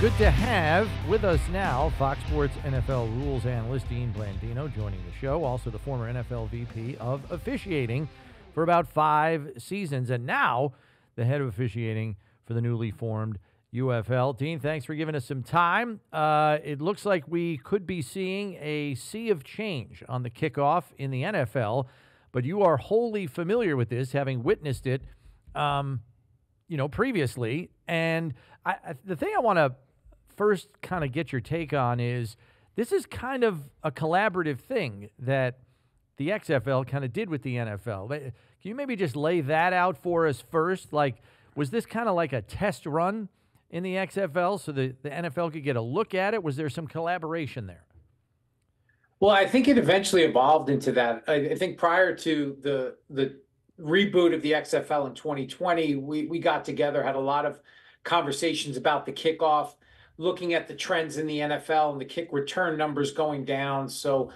Good to have with us now Fox Sports NFL rules analyst Dean Blandino joining the show, also the former NFL VP of officiating for about 5 seasons, and now the head of officiating for the newly formed UFL. Dean, thanks for giving us some time. It looks like we could be seeing a sea of change on the kickoff in the NFL, but you are wholly familiar with this, having witnessed it previously. And the thing I want to first kind of get your take on is this is kind of a collaborative thing that the XFL kind of did with the NFL. Can you maybe just lay that out for us first? Like, was this kind of like a test run in the XFL so the NFL could get a look at it? Was there some collaboration there? Well, I think it eventually evolved into that. I think prior to the reboot of the XFL in 2020, we got together, had a lot of conversations about the kickoff, looking at the trends in the NFL and the kick return numbers going down. So,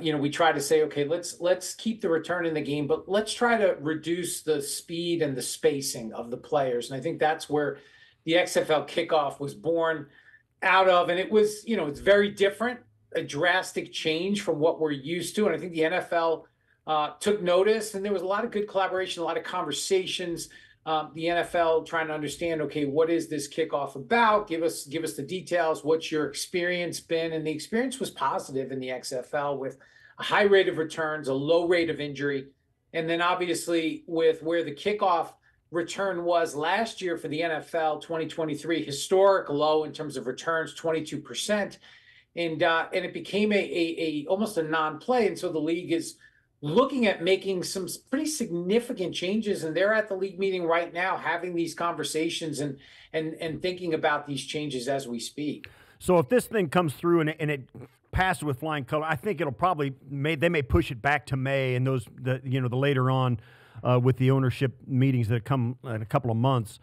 we try to say, okay, let's keep the return in the game, but let's try to reduce the speed and the spacing of the players. And I think that's where the XFL kickoff was born out of. And it was, it's very different, a drastic change from what we're used to. And I think the NFL took notice, and there was a lot of good collaboration, a lot of conversations. The NFL trying to understand, okay, what is this kickoff about? Give us the details. What's your experience been? And the experience was positive in the XFL, with a high rate of returns, a low rate of injury. And then obviously with where the kickoff return was last year for the NFL 2023, historic low in terms of returns, 22%. And it became a almost a non-play. And so the league is looking at making some pretty significant changes, and they're at the league meeting right now having these conversations and thinking about these changes as we speak. So if this thing comes through and it passes with flying color, I think it'll probably they may push it back to May, and the later on with the ownership meetings that come in a couple of months.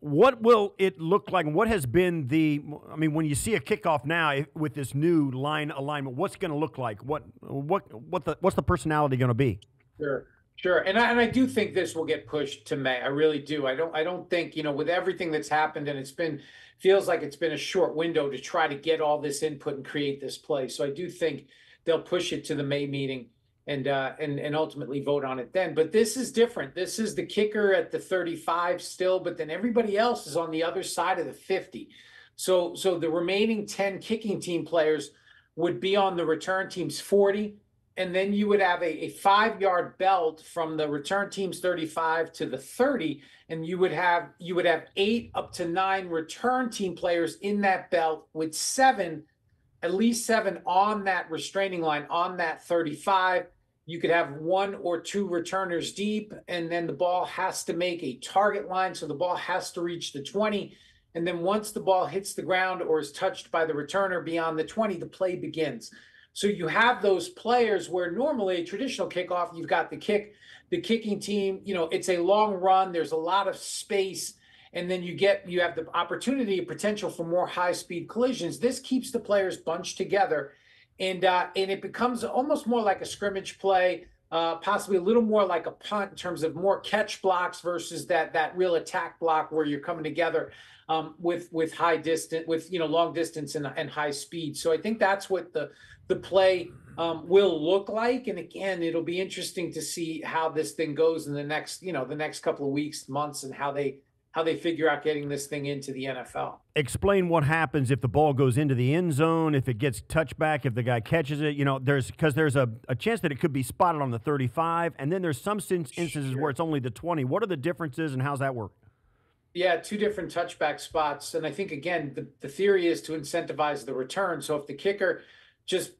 What will it look like? What has been when you see a kickoff now with this new line alignment, what's going to look like? What's the personality going to be? Sure. And I do think this will get pushed to May. I really do. I don't think, with everything that's happened, and feels like it's been a short window to try to get all this input and create this play. So I do think they'll push it to the May meeting and ultimately vote on it then. But this is different. This is the kicker at the 35 still, but then everybody else is on the other side of the 50. So the remaining 10 kicking team players would be on the return team's 40, and then you would have a 5-yard belt from the return team's 35 to the 30, and you would have 8 up to 9 return team players in that belt, with at least seven on that restraining line on that 35. You could have 1 or 2 returners deep, and then the ball has to make a target line. So the ball has to reach the 20. And then once the ball hits the ground or is touched by the returner beyond the 20, the play begins. So you have those players where normally a traditional kickoff, you've got the kicking team, it's a long run. There's a lot of space. And then you have the opportunity, potential for more high-speed collisions. This keeps the players bunched together, and it becomes almost more like a scrimmage play, possibly a little more like a punt in terms of more catch blocks versus that real attack block where you're coming together with high distance, with long distance and high speed. So I think that's what the play will look like. And again, it'll be interesting to see how this thing goes in the next couple of weeks, months, and how they figure out getting this thing into the NFL. Explain what happens if the ball goes into the end zone, if it gets touchback, if the guy catches it. There's a chance that it could be spotted on the 35, and then there's some instances where it's only the 20. What are the differences, and how's that work? Yeah, 2 different touchback spots. And I think, again, the theory is to incentivize the return. So if the kicker just,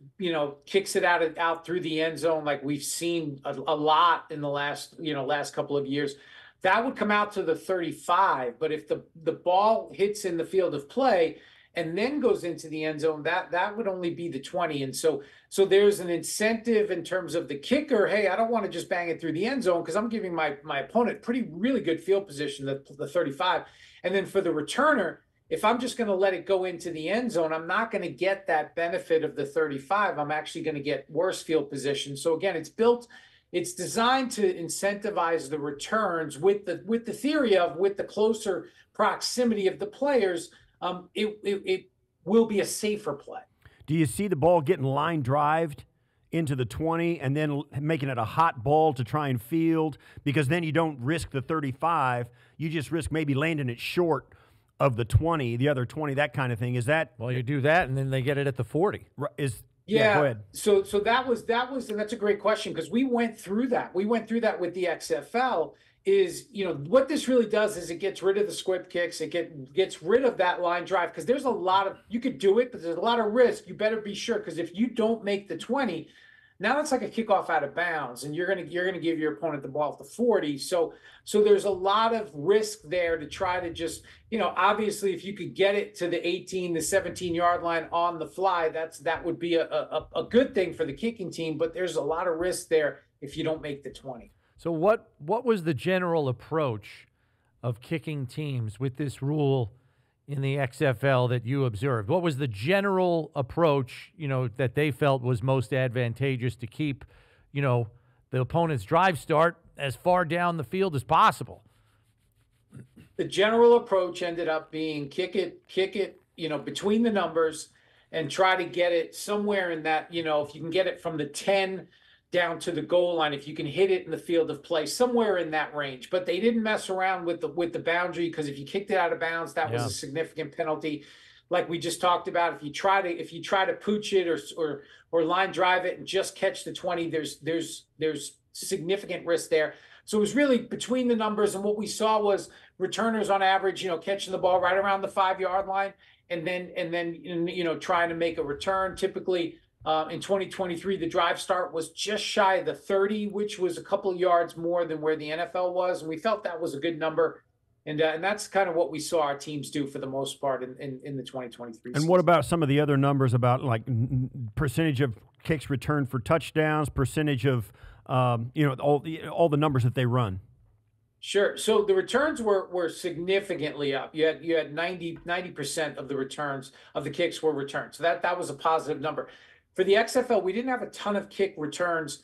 kicks it out through the end zone, like we've seen a lot in the last couple of years, that would come out to the 35, but if the ball hits in the field of play and then goes into the end zone, that would only be the 20. And so there's an incentive in terms of the kicker. Hey, I don't want to just bang it through the end zone because I'm giving my opponent really good field position, the 35. And then for the returner, if I'm just going to let it go into the end zone, I'm not going to get that benefit of the 35. I'm actually going to get worse field position. So again, it's designed to incentivize the returns with the theory of, with the closer proximity of the players, it will be a safer play. Do you see the ball getting line drived into the 20 and then making it a hot ball to try and field? Because then you don't risk the 35. You just risk maybe landing it short of the 20, the other 20, that kind of thing. Is that? Well, you do that and then they get it at the 40. Yeah, go ahead. So that was, and that's a great question, because we went through that. We went through that with the XFL. Is, you know, what this really does is it gets rid of the squib kicks. It gets rid of that line drive, because there's a lot of, you could do it, but there's a lot of risk. You better be sure, because if you don't make the 20, now it's like a kickoff out of bounds, and you're gonna give your opponent the ball at the 40. So there's a lot of risk there to try to just, you know, obviously if you could get it to the 18, the 17-yard line on the fly, that would be a good thing for the kicking team. But there's a lot of risk there if you don't make the 20. So what was the general approach of kicking teams with this rule in the XFL that you observed? What was the general approach, you know, that they felt was most advantageous to keep, you know, the opponent's drive start as far down the field as possible? The general approach ended up being kick it, you know, between the numbers, and try to get it somewhere in that, you know, if you can get it from the 10 down to the goal line, if you can hit it in the field of play, somewhere in that range. But they didn't mess around with the boundary, because if you kicked it out of bounds, that was a significant penalty. Like we just talked about, if you try to pooch it or line drive it and just catch the 20, there's significant risk there. So it was really between the numbers, and what we saw was returners on average, you know, catching the ball right around the 5-yard line, and then you know, trying to make a return. Typically, in 2023, the drive start was just shy of the 30, which was a couple of yards more than where the NFL was, and we felt that was a good number, and that's kind of what we saw our teams do for the most part in the 2023 season. And what about some of the other numbers about, like, percentage of kicks returned for touchdowns, percentage of you know, all the numbers that they run? Sure. So the returns were significantly up. You had 90% of the returns of the kicks were returned. So that was a positive number. For the XFL, we didn't have a ton of kick returns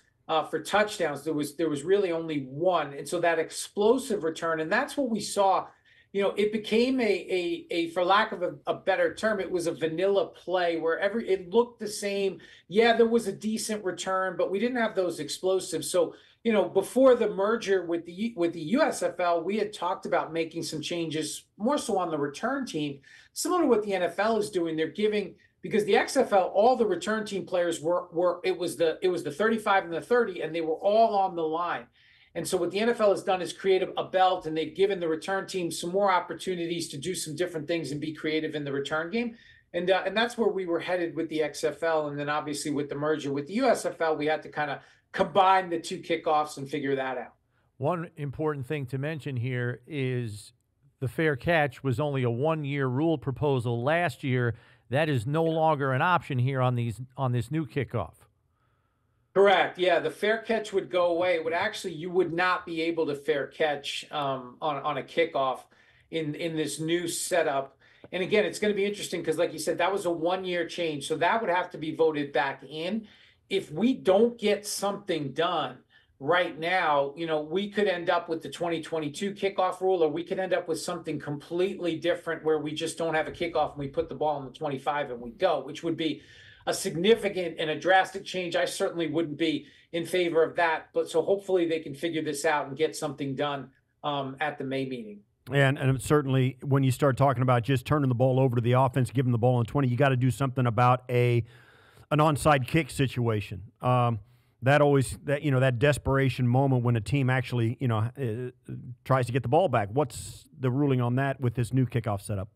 for touchdowns. There was really only one, and so that explosive return, and that's what we saw. You know, it became a for lack of a better term, it was a vanilla play where it looked the same. Yeah, there was a decent return, but we didn't have those explosives. So, you know, before the merger with the USFL, we had talked about making some changes, more so on the return team, similar to what the NFL is doing. They're giving. Because the XFL, all the return team players it was the 35 and the 30, and they were all on the line. And so what the NFL has done is create a belt, and they've given the return team some more opportunities to do some different things and be creative in the return game. And that's where we were headed with the XFL. And then obviously with the merger with the USFL, we had to kind of combine the two kickoffs and figure that out. One important thing to mention here is the fair catch was only a one-year rule proposal last year. That is no longer an option here on this new kickoff. Correct. Yeah, the fair catch would go away. It would actually, you would not be able to fair catch on a kickoff in this new setup. And again, it's going to be interesting because, like you said, that was a one-year change, so that would have to be voted back in. If we don't get something done right now, you know, we could end up with the 2022 kickoff rule, or we could end up with something completely different where we just don't have a kickoff and we put the ball in the 25 and we go, which would be a significant and a drastic change. I certainly wouldn't be in favor of that, but so hopefully they can figure this out and get something done at the May meeting. And certainly when you start talking about just turning the ball over to the offense, giving the ball in 20, you got to do something about an onside kick situation. That you know, that desperation moment when a team actually, you know, tries to get the ball back. What's the ruling on that with this new kickoff setup?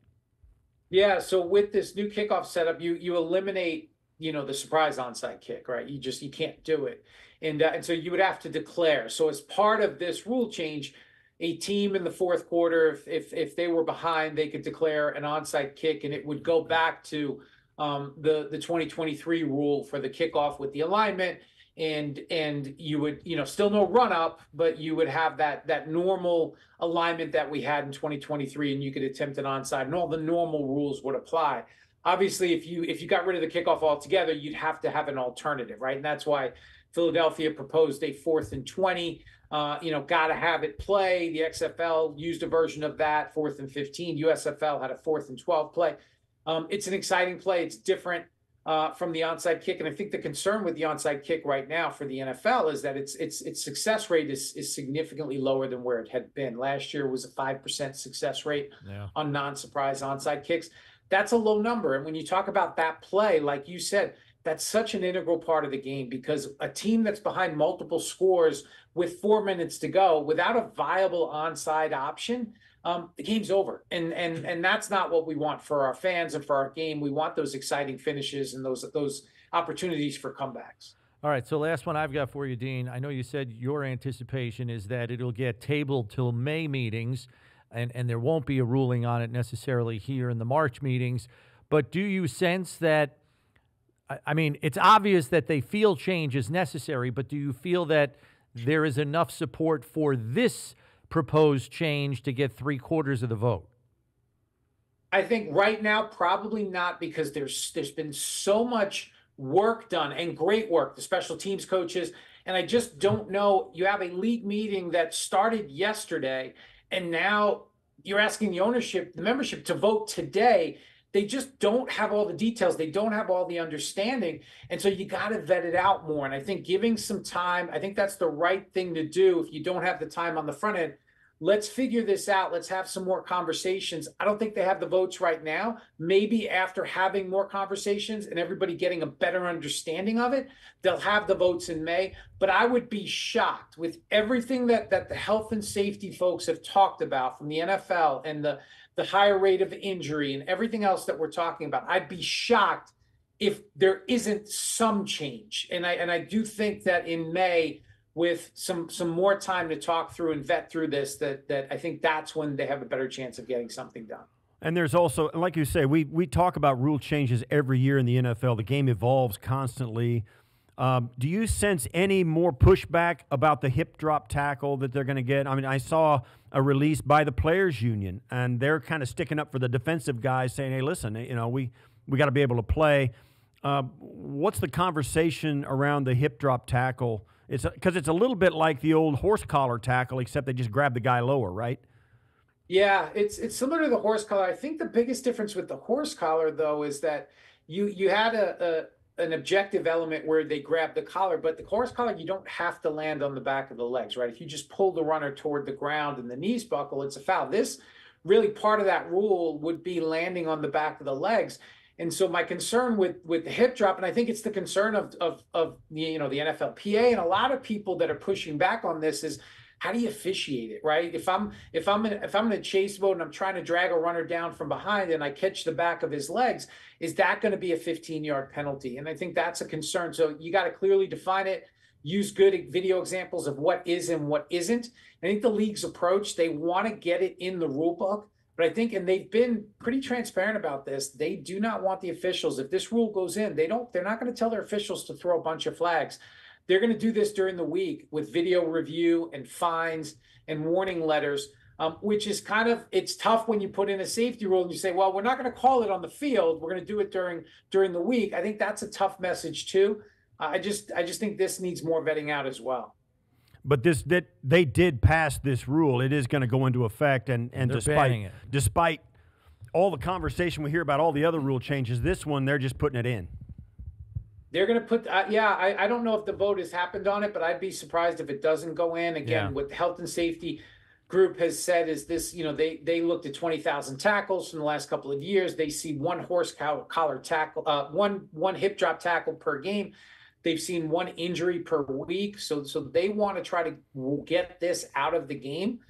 Yeah, so with this new kickoff setup, you eliminate, you know, the surprise onside kick, right? You can't do it, and so you would have to declare. So as part of this rule change, a team in the fourth quarter, if they were behind, they could declare an onside kick, and it would go back to the 2023 rule for the kickoff with the alignment. And you would, you know, still no run up, but you would have that normal alignment that we had in 2023, and you could attempt an onside, and all the normal rules would apply. Obviously, if you got rid of the kickoff altogether, you'd have to have an alternative, right? And that's why Philadelphia proposed a 4th and 20. Got to have it play. The XFL used a version of that, 4th and 15. USFL had a 4th and 12 play. It's an exciting play. It's different from the onside kick. And I think the concern with the onside kick right now for the NFL is that its success rate is significantly lower than where it had been. Last year was a 5% success rate on non-surprise onside kicks. That's a low number. And when you talk about that play, like you said, that's such an integral part of the game, because a team that's behind multiple scores with 4 minutes to go without a viable onside option, the game's over. And that's not what we want for our fans and for our game. We want those exciting finishes and those opportunities for comebacks. All right, so last one I've got for you, Dean. I know you said your anticipation is that it'll get tabled till May meetings, and there won't be a ruling on it necessarily here in the March meetings. But do you sense that, I mean, it's obvious that they feel change is necessary, but do you feel that there is enough support for this proposed change to get 3/4 of the vote? I think right now, probably not, because there's been so much work done, and great work, the special teams coaches. And I just don't know. You have a league meeting that started yesterday, and now you're asking the ownership, the membership, to vote today. They just don't have all the details. They don't have all the understanding. And so you got to vet it out more. And I think giving some time, I think that's the right thing to do. If you don't have the time on the front end, let's figure this out. Let's have some more conversations. I don't think they have the votes right now. Maybe after having more conversations and everybody getting a better understanding of it, they'll have the votes in May. But I would be shocked with everything that the health and safety folks have talked about from the NFL and the higher rate of injury and everything else that we're talking about. I'd be shocked if there isn't some change. And I do think that in May, with some more time to talk through and vet through this, that I think that's when they have a better chance of getting something done. And there's also, like you say, we talk about rule changes every year in the NFL. The game evolves constantly. Do you sense any more pushback about the hip drop tackle that they're going to get? I mean, I saw a release by the players union, and they're kind of sticking up for the defensive guys, saying, hey, listen, we got to be able to play. What's the conversation around the hip drop tackle? It's because it's a little bit like the old horse collar tackle, except they just grab the guy lower, right? Yeah, it's similar to the horse collar. I think the biggest difference with the horse collar, though, is that you had an objective element where they grab the collar, but the horse collar, you don't have to land on the back of the legs, right? If you just pull the runner toward the ground and the knees buckle, it's a foul. This really, part of that rule would be landing on the back of the legs. And so my concern with the hip drop, and I think it's the concern of the NFLPA and a lot of people that are pushing back on this, is how do you officiate it, right? If I'm in a chase mode and I'm trying to drag a runner down from behind and I catch the back of his legs, is that going to be a 15-yard penalty? And I think that's a concern. So you got to clearly define it. Use good video examples of what is and what isn't. I think the league's approach, they want to get it in the rule book. But I think, and they've been pretty transparent about this, they do not want the officials. If this rule goes in, they're not going to tell their officials to throw a bunch of flags. They're going to do this during the week with video review and fines and warning letters, which is kind of, it's tough when you put in a safety rule and you say, well, we're not going to call it on the field. We're going to do it during the week. I think that's a tough message too. I just think this needs more vetting out as well. But that they did pass this rule. It is going to go into effect, and despite all the conversation we hear about all the other rule changes, this one, they're just putting it in. They're going to put I don't know if the vote has happened on it, but I'd be surprised if it doesn't go in. Again, what the health and safety group has said is this, they looked at 20,000 tackles from the last couple of years. They see one horse collar tackle, one hip drop tackle per game. They've seen one injury per week, so they want to try to get this out of the game,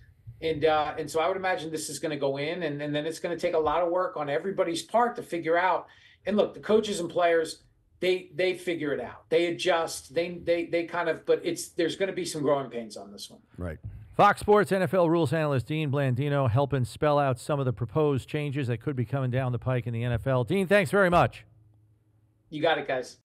and so I would imagine this is going to go in, and then it's going to take a lot of work on everybody's part to figure out. And look, the coaches and players, they figure it out, they adjust, they kind of, but there's going to be some growing pains on this one. Right. Fox Sports NFL rules analyst Dean Blandino helping spell out some of the proposed changes that could be coming down the pike in the NFL. Dean, thanks very much. You got it, guys.